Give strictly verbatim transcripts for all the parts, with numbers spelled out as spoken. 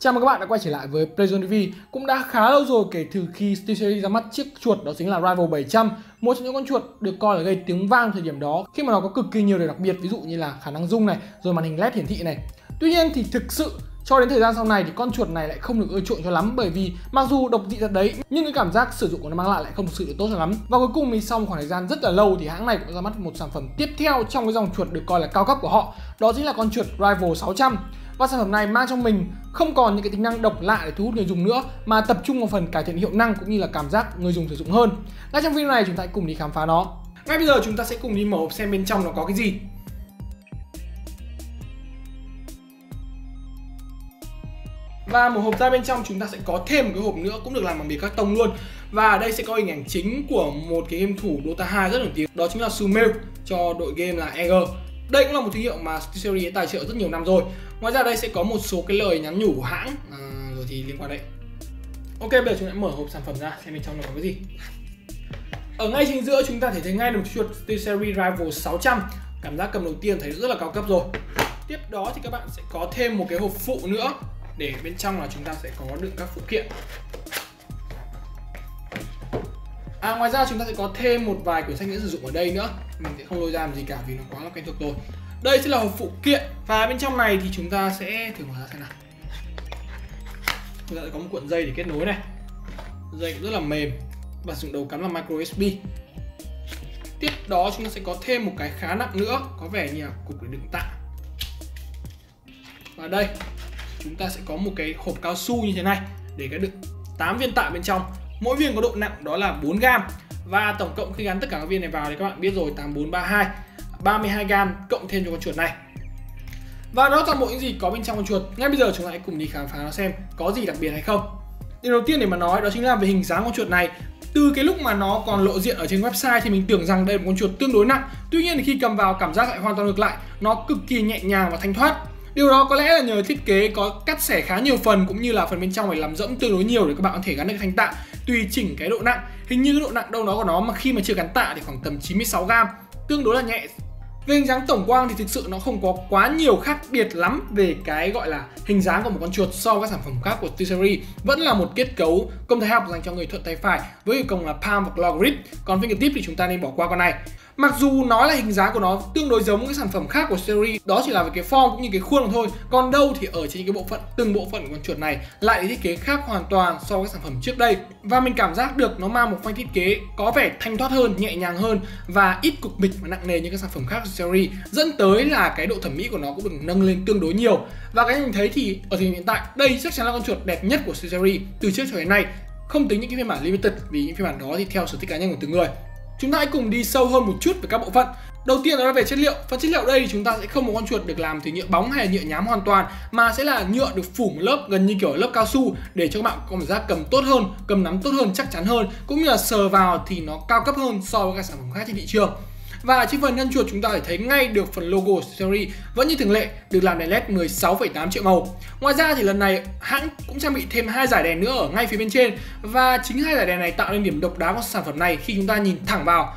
Chào mừng các bạn đã quay trở lại với Playzone ti vi. Cũng đã khá lâu rồi kể từ khi SteelSeries ra mắt chiếc chuột đó chính là Rival bảy trăm, một trong những con chuột được coi là gây tiếng vang thời điểm đó khi mà nó có cực kỳ nhiều điều đặc biệt, ví dụ như là khả năng zoom này, rồi màn hình led hiển thị này. Tuy nhiên thì thực sự cho đến thời gian sau này thì con chuột này lại không được ưa chuộng cho lắm, bởi vì mặc dù độc thị thật đấy nhưng cái cảm giác sử dụng của nó mang lại lại không thực sự được tốt cho lắm. Và cuối cùng thì sau một khoảng thời gian rất là lâu thì hãng này cũng ra mắt một sản phẩm tiếp theo trong cái dòng chuột được coi là cao cấp của họ, đó chính là con chuột Rival sáu trăm. Và sản phẩm này mang trong mình không còn những cái tính năng độc lạ để thu hút người dùng nữa, mà tập trung vào phần cải thiện hiệu năng cũng như là cảm giác người dùng sử dụng hơn. Ngay trong video này chúng ta hãy cùng đi khám phá nó. Ngay bây giờ chúng ta sẽ cùng đi mở hộp xem bên trong nó có cái gì. Và một hộp ra bên trong chúng ta sẽ có thêm một cái hộp nữa cũng được làm bằng bìa carton luôn. Và ở đây sẽ có hình ảnh chính của một cái game thủ Dota hai rất nổi tiếng, đó chính là Sumail cho đội game là e giê. Đây cũng là một thương hiệu mà SteelSeries tài trợ rất nhiều năm rồi. Ngoài ra đây sẽ có một số cái lời nhắn nhủ của hãng à, rồi thì liên quan đấy. Ok, bây giờ chúng ta mở hộp sản phẩm ra xem bên trong nó có cái gì. Ở ngay chính giữa chúng ta thể thấy ngay được chuột SteelSeries Rival sáu trăm. Cảm giác cầm đầu tiên thấy rất là cao cấp rồi. Tiếp đó thì các bạn sẽ có thêm một cái hộp phụ nữa, để bên trong là chúng ta sẽ có đựng các phụ kiện. À, ngoài ra chúng ta sẽ có thêm một vài quyển sách nữa sử dụng ở đây nữa. Mình sẽ không lôi ra làm gì cả vì nó quá là quen thuộc rồi. Đây sẽ là hộp phụ kiện. Và bên trong này thì chúng ta sẽ thử mở ra xem nào. Chúng ta sẽ có một cuộn dây để kết nối này. Dây cũng rất là mềm. Và dùng đầu cắm là micro u ét bê. Tiếp đó chúng ta sẽ có thêm một cái khá nặng nữa, có vẻ như là cục để đựng tạm. Và đây chúng ta sẽ có một cái hộp cao su như thế này để cái đựng tám viên tạm bên trong. Mỗi viên có độ nặng đó là bốn gam. Và tổng cộng khi gắn tất cả các viên này vào thì các bạn biết rồi, tám bốn ba hai, ba mươi hai gam cộng thêm cho con chuột này. Và đó là bộ những gì có bên trong con chuột. Ngay bây giờ chúng ta hãy cùng đi khám phá nó xem có gì đặc biệt hay không. Điều đầu tiên để mà nói đó chính là về hình dáng con chuột này. Từ cái lúc mà nó còn lộ diện ở trên website thì mình tưởng rằng đây là một con chuột tương đối nặng. Tuy nhiên thì khi cầm vào cảm giác lại hoàn toàn ngược lại, nó cực kỳ nhẹ nhàng và thanh thoát. Điều đó có lẽ là nhờ thiết kế có cắt xẻ khá nhiều phần, cũng như là phần bên trong phải làm rỗng tương đối nhiều để các bạn có thể gắn được thanh tạ, tùy chỉnh cái độ nặng. Hình như cái độ nặng đâu đó của nó mà khi mà chưa gắn tạ thì khoảng tầm chín mươi sáu gam, tương đối là nhẹ. Về hình dáng tổng quan thì thực sự nó không có quá nhiều khác biệt lắm về cái gọi là hình dáng của một con chuột so với các sản phẩm khác của SteelSeries. Vẫn là một kết cấu công thái học dành cho người thuận tay phải với cổng là palm và claw grip, còn fingertip thì chúng ta nên bỏ qua con này. Mặc dù nó là hình dáng của nó tương đối giống những sản phẩm khác của SteelSeries, đó chỉ là về cái form cũng như cái khuôn thôi. Còn đâu thì ở trên cái bộ phận, từng bộ phận của con chuột này lại thiết kế khác hoàn toàn so với các sản phẩm trước đây. Và mình cảm giác được nó mang một phong cách thiết kế có vẻ thanh thoát hơn, nhẹ nhàng hơn và ít cục bịch và nặng nề như các sản phẩm khác của SteelSeries, dẫn tới là cái độ thẩm mỹ của nó cũng được nâng lên tương đối nhiều. Và cái mình thấy thì ở thời điểm hiện tại đây chắc chắn là con chuột đẹp nhất của SteelSeries từ trước cho đến nay, không tính những cái phiên bản limited, vì những phiên bản đó thì theo sở thích cá nhân của từng người. Chúng ta hãy cùng đi sâu hơn một chút về các bộ phận. Đầu tiên đó là về chất liệu. Phần chất liệu đây thì chúng ta sẽ không một con chuột được làm từ nhựa bóng hay nhựa nhám hoàn toàn, mà sẽ là nhựa được phủ một lớp gần như kiểu lớp cao su để cho các bạn có cảm giác cầm tốt hơn, cầm nắm tốt hơn, chắc chắn hơn, cũng như là sờ vào thì nó cao cấp hơn so với các sản phẩm khác trên thị trường. Và trên phần thân chuột chúng ta có thể thấy ngay được phần logo SteelSeries vẫn như thường lệ được làm đèn led mười sáu phẩy tám triệu màu. Ngoài ra thì lần này hãng cũng trang bị thêm hai dải đèn nữa ở ngay phía bên trên, và chính hai dải đèn này tạo nên điểm độc đáo của sản phẩm này khi chúng ta nhìn thẳng vào.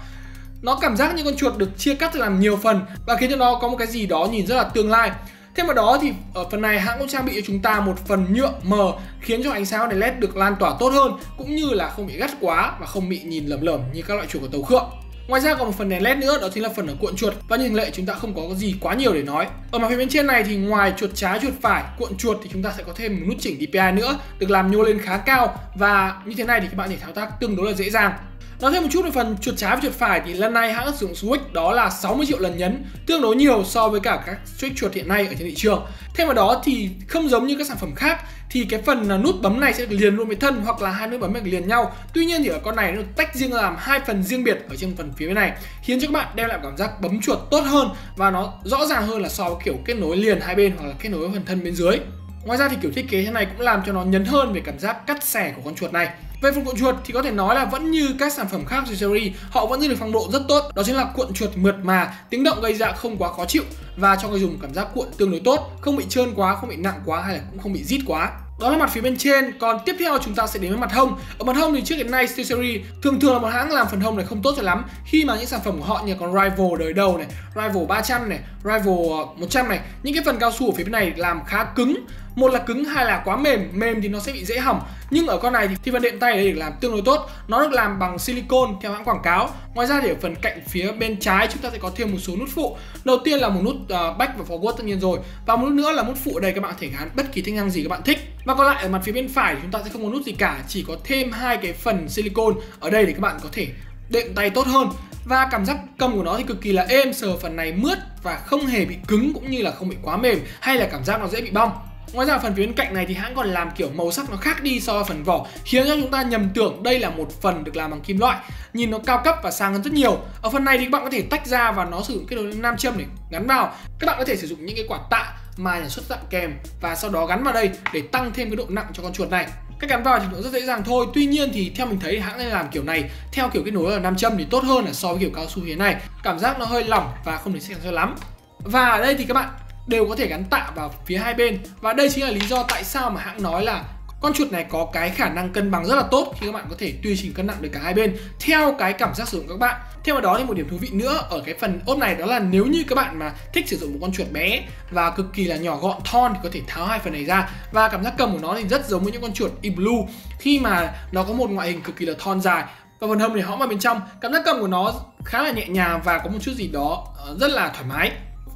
Nó cảm giác như con chuột được chia cắt làm nhiều phần và khiến cho nó có một cái gì đó nhìn rất là tương lai. Thêm vào đó thì ở phần này hãng cũng trang bị cho chúng ta một phần nhựa mờ khiến cho ánh sáng đèn led được lan tỏa tốt hơn, cũng như là không bị gắt quá và không bị nhìn lởm lởm như các loại chuột của tàu khượng. Ngoài ra còn một phần đèn led nữa, đó chính là phần ở cuộn chuột, và như thường lệ chúng ta không có gì quá nhiều để nói. Ở mặt phía bên trên này thì ngoài chuột trái, chuột phải, cuộn chuột thì chúng ta sẽ có thêm một nút chỉnh đê pê i nữa được làm nhô lên khá cao, và như thế này thì các bạn có thể thao tác tương đối là dễ dàng. Nói thêm một chút về phần chuột trái và chuột phải thì lần này hãng sử dụng switch đó là sáu mươi triệu lần nhấn, tương đối nhiều so với cả các switch chuột hiện nay ở trên thị trường. Thêm vào đó thì không giống như các sản phẩm khác thì cái phần là nút bấm này sẽ được liền luôn với thân, hoặc là hai nút bấm này liền nhau. Tuy nhiên thì ở con này nó được tách riêng làm hai phần riêng biệt ở trên phần phía bên này, khiến cho các bạn đem lại cảm giác bấm chuột tốt hơn và nó rõ ràng hơn là so với kiểu kết nối liền hai bên hoặc là kết nối với phần thân bên dưới. Ngoài ra thì kiểu thiết kế thế này cũng làm cho nó nhấn hơn về cảm giác cắt xẻ của con chuột này. Về phần cuộn chuột thì có thể nói là vẫn như các sản phẩm khác của SteelSeries, họ vẫn giữ được phong độ rất tốt, đó chính là cuộn chuột mượt mà, tiếng động gây ra không quá khó chịu và cho người dùng cảm giác cuộn tương đối tốt, không bị trơn quá, không bị nặng quá hay là cũng không bị rít quá. Đó là mặt phía bên trên. Còn tiếp theo chúng ta sẽ đến với mặt hông. Ở mặt hông thì trước đến nay SteelSeries thường thường là một hãng làm phần hông này không tốt cho lắm, khi mà những sản phẩm của họ như còn Rival đời đầu này, Rival ba trăm này, Rival một trăm này, những cái phần cao su ở phía bên này làm khá cứng một là cứng, hai là quá mềm. Mềm thì nó sẽ bị dễ hỏng. Nhưng ở con này thì, thì phần đệm tay để được làm tương đối tốt. Nó được làm bằng silicon theo hãng quảng cáo. Ngoài ra thì ở phần cạnh phía bên trái chúng ta sẽ có thêm một số nút phụ. Đầu tiên là một nút uh, back và forward tất nhiên rồi. Và một nút nữa là nút phụ ở đây, các bạn có thể gắn bất kỳ tính năng gì các bạn thích. Và còn lại ở mặt phía bên phải thì chúng ta sẽ không có nút gì cả, chỉ có thêm hai cái phần silicon ở đây để các bạn có thể đệm tay tốt hơn. Và cảm giác cầm của nó thì cực kỳ là êm, sờ phần này mướt và không hề bị cứng cũng như là không bị quá mềm hay là cảm giác nó dễ bị bong. Ngoài ra phần phía bên cạnh này thì hãng còn làm kiểu màu sắc nó khác đi so với phần vỏ, khiến cho chúng ta nhầm tưởng đây là một phần được làm bằng kim loại, nhìn nó cao cấp và sang hơn rất nhiều. Ở phần này thì các bạn có thể tách ra và nó sử dụng cái đồ nam châm để gắn vào. Các bạn có thể sử dụng những cái quả tạ mà nhà xuất tặng kèm và sau đó gắn vào đây để tăng thêm cái độ nặng cho con chuột này. Cách gắn vào thì cũng rất dễ dàng thôi. Tuy nhiên thì theo mình thấy hãng nên làm kiểu này theo kiểu cái nối là nam châm thì tốt hơn là so với kiểu cao su thế này. Cảm giác nó hơi lỏng và không được chắc chắn cho lắm. Và ở đây thì các bạn đều có thể gắn tạ vào phía hai bên. Và đây chính là lý do tại sao mà hãng nói là con chuột này có cái khả năng cân bằng rất là tốt, khi các bạn có thể tùy chỉnh cân nặng được cả hai bên theo cái cảm giác sử dụng các bạn. Thêm vào đó thì một điểm thú vị nữa ở cái phần ốp này đó là nếu như các bạn mà thích sử dụng một con chuột bé và cực kỳ là nhỏ gọn thon thì có thể tháo hai phần này ra. Và cảm giác cầm của nó thì rất giống với những con chuột igloo khi mà nó có một ngoại hình cực kỳ là thon dài. Và phần hông thì hõm vào bên trong, cảm giác cầm của nó khá là nhẹ nhàng và có một chút gì đó rất là thoải mái.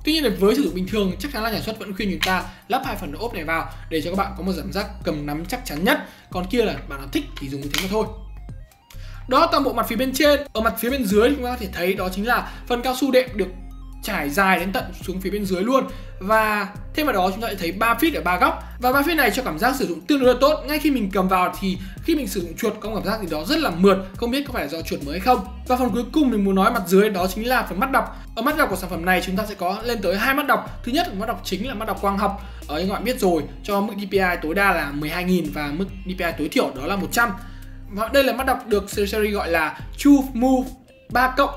Tuy nhiên là với sử dụng bình thường chắc chắn là nhà xuất vẫn khuyên chúng ta lắp hai phần ốp này vào để cho các bạn có một cảm giác cầm nắm chắc chắn nhất. Còn kia là bạn nào thích thì dùng như thế mà thôi. Đó toàn bộ mặt phía bên trên. Ở mặt phía bên dưới chúng ta có thể thấy đó chính là phần cao su đệm được trải dài đến tận xuống phía bên dưới luôn. Và thêm vào đó chúng ta sẽ thấy ba feed ở ba góc. Và ba feed này cho cảm giác sử dụng tương đối là tốt. Ngay khi mình cầm vào thì khi mình sử dụng chuột có cảm giác gì đó rất là mượt, không biết có phải là do chuột mới hay không. Và phần cuối cùng mình muốn nói mặt dưới đó chính là phần mắt đọc. Ở mắt đọc của sản phẩm này chúng ta sẽ có lên tới hai mắt đọc. Thứ nhất là mắt đọc chính là mắt đọc quang học. Ở các bạn biết rồi, cho mức đê pê i tối đa là mười hai nghìn và mức đê pê i tối thiểu đó là một trăm. Và đây là mắt đọc được SteelSeries gọi là True Move ba cộng,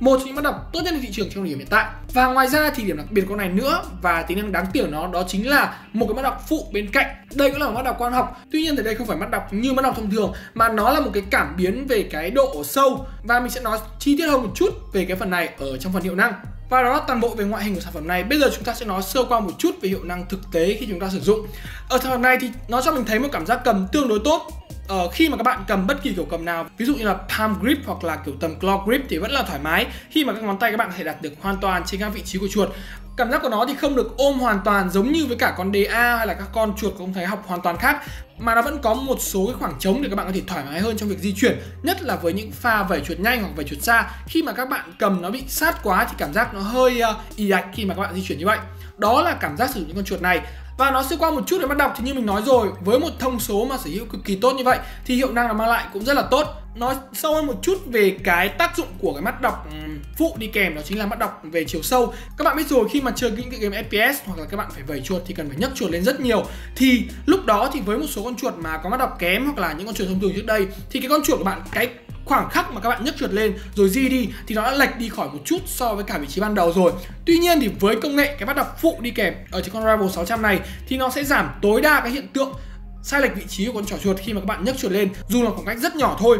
một trong những mắt đọc tốt nhất trên thị trường trong thời điểm hiện tại. Và ngoài ra thì điểm đặc biệt của con này nữa và tính năng đáng tiếc của nó đó chính là một cái mắt đọc phụ bên cạnh. Đây cũng là một mắt đọc quang học. Tuy nhiên thì đây không phải mắt đọc như mắt đọc thông thường mà nó là một cái cảm biến về cái độ sâu, và mình sẽ nói chi tiết hơn một chút về cái phần này ở trong phần hiệu năng. Và đó là toàn bộ về ngoại hình của sản phẩm này. Bây giờ chúng ta sẽ nói sơ qua một chút về hiệu năng thực tế khi chúng ta sử dụng. Ở sản phẩm này thì nó cho mình thấy một cảm giác cầm tương đối tốt. Ờ, khi mà các bạn cầm bất kỳ kiểu cầm nào, ví dụ như là palm grip hoặc là kiểu tầm claw grip thì vẫn là thoải mái, khi mà các ngón tay các bạn có thể đặt được hoàn toàn trên các vị trí của chuột. Cảm giác của nó thì không được ôm hoàn toàn giống như với cả con đê a hay là các con chuột không thấy học hoàn toàn khác, mà nó vẫn có một số cái khoảng trống để các bạn có thể thoải mái hơn trong việc di chuyển, nhất là với những pha vẩy chuột nhanh hoặc vẩy chuột xa. Khi mà các bạn cầm nó bị sát quá thì cảm giác nó hơi uh, ì ạch khi mà các bạn di chuyển như vậy. Đó là cảm giác sử dụng những con chuột này. Và nó sẽ qua một chút để bắt đọc thì như mình nói rồi, với một thông số mà sở hữu cực kỳ tốt như vậy thì hiệu năng nó mang lại cũng rất là tốt. Nói sâu hơn một chút về cái tác dụng của cái mắt đọc phụ đi kèm, đó chính là mắt đọc về chiều sâu. Các bạn biết rồi, khi mà chơi những cái game ép pê ét hoặc là các bạn phải vẩy chuột thì cần phải nhấc chuột lên rất nhiều, thì lúc đó thì với một số con chuột mà có mắt đọc kém hoặc là những con chuột thông thường trước đây thì cái con chuột của bạn, cái khoảng khắc mà các bạn nhấc chuột lên rồi di đi thì nó đã lệch đi khỏi một chút so với cả vị trí ban đầu rồi. Tuy nhiên thì với công nghệ cái mắt đọc phụ đi kèm ở trên con Rival sáu trăm này thì nó sẽ giảm tối đa cái hiện tượng sai lệch vị trí của con trỏ chuột khi mà các bạn nhấc chuột lên dù là khoảng cách rất nhỏ thôi.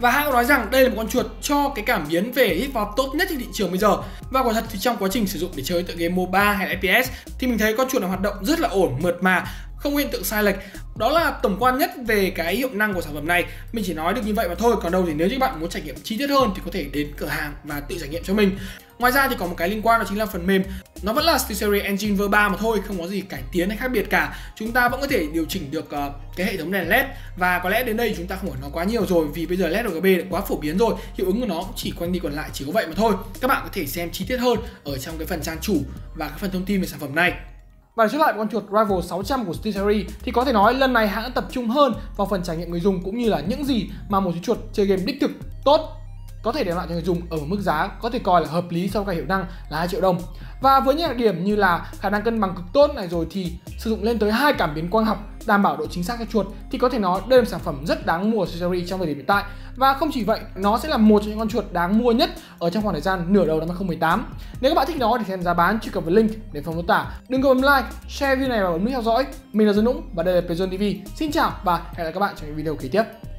Và hãng nói rằng đây là một con chuột cho cái cảm biến về hít vào tốt nhất trên thị trường bây giờ. Và quả thật thì trong quá trình sử dụng để chơi tựa game MOBA hay ép pê ét thì mình thấy con chuột này hoạt động rất là ổn, mượt mà, không hiện tượng sai lệch. Đó là tổng quan nhất về cái hiệu năng của sản phẩm này. Mình chỉ nói được như vậy mà thôi. Còn đâu thì nếu như các bạn muốn trải nghiệm chi tiết hơn thì có thể đến cửa hàng và tự trải nghiệm cho mình. Ngoài ra thì còn một cái liên quan đó chính là phần mềm. Nó vẫn là SteelSeries Engine vê ba mà thôi, không có gì cải tiến hay khác biệt cả. Chúng ta vẫn có thể điều chỉnh được uh, cái hệ thống đèn led. Và có lẽ đến đây chúng ta không phải nói quá nhiều rồi, vì bây giờ led rgb đã quá phổ biến rồi, hiệu ứng của nó cũng chỉ quanh đi quẩn lại chỉ có vậy mà thôi. Các bạn có thể xem chi tiết hơn ở trong cái phần trang chủ và cái phần thông tin về sản phẩm này. Và trở lại con chuột Rival sáu trăm của SteelSeries thì có thể nói lần này hãng tập trung hơn vào phần trải nghiệm người dùng cũng như là những gì mà một chú chuột chơi game đích thực tốt có thể đem lại cho người dùng ở một mức giá có thể coi là hợp lý so với cả hiệu năng là hai triệu đồng. Và với những đặc điểm như là khả năng cân bằng cực tốt này rồi thì sử dụng lên tới hai cảm biến quang học đảm bảo độ chính xác cho chuột thì có thể nói đây là một sản phẩm rất đáng mua của SteelSeries trong thời điểm hiện tại. Và không chỉ vậy, nó sẽ là một trong những con chuột đáng mua nhất ở trong khoảng thời gian nửa đầu năm hai không một tám. Nếu các bạn thích nó thì xem giá bán truy cập vào link để phần mô tả. Đừng quên bấm like, share video này và bấm nút theo dõi. Mình là Dương Dũng và đây là Playzone ti vi. Xin chào và hẹn gặp lại các bạn trong những video kế tiếp.